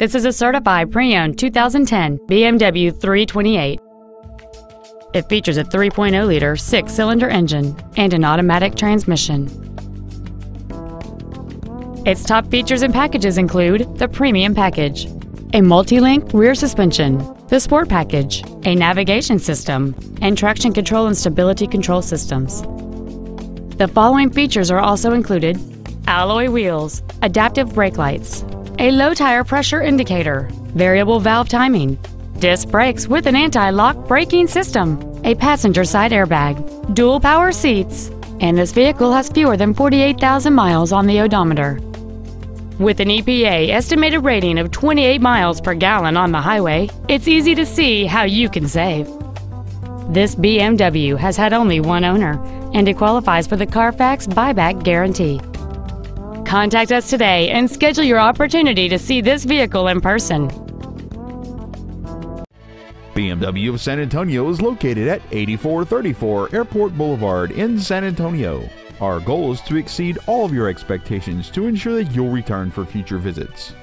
This is a certified pre-owned 2010 BMW 328. It features a 3.0-liter six-cylinder engine and an automatic transmission. Its top features and packages include the Premium Package, a multi-link rear suspension, the Sport Package, a navigation system, and traction control and stability control systems. The following features are also included: alloy wheels, adaptive brake lights, a low tire pressure indicator, variable valve timing, disc brakes with an anti-lock braking system, a passenger side airbag, dual power seats, and this vehicle has fewer than 48,000 miles on the odometer. With an EPA estimated rating of 28 miles per gallon on the highway, it's easy to see how you can save. This BMW has had only one owner, and it qualifies for the Carfax buyback guarantee. Contact us today and schedule your opportunity to see this vehicle in person. BMW of San Antonio is located at 8434 Airport Boulevard in San Antonio. Our goal is to exceed all of your expectations to ensure that you'll return for future visits.